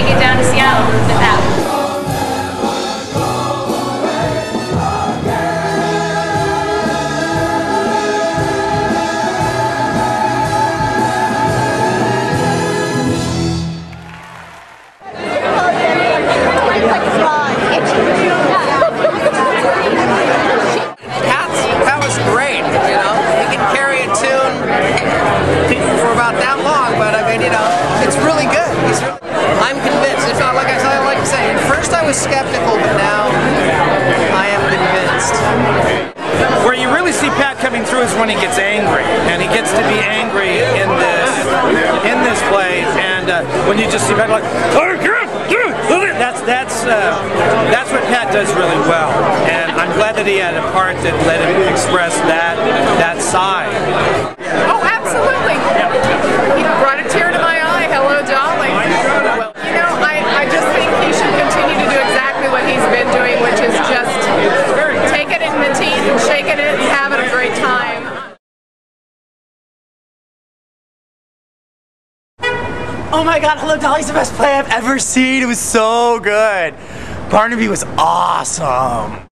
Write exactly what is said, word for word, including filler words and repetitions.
make it down to Seattle with that. Pat's, Pat was great, you know. He can carry a tune for about that long, but I mean, you know, it's really good. He's really, I'm convinced. It's not like I tell you, like I'm saying. At first I was skeptical, but now I am convinced. Where you really see Pat coming through is when he gets angry, and he gets to be angry in this in this play. And uh, when you just see Pat like, oh, that's that's uh, that's what Pat does really well. And I'm glad that he had a part that let him express that that side. Oh, absolutely. He brought a tear to my eye, Hello, Dolly. You know, I, I just think he should continue to do exactly what he's been doing, which is just take it in the teeth and shake it in and having a great time. Oh my God, Hello, Dolly's the best play I've ever seen. It was so good. Barnaby was awesome.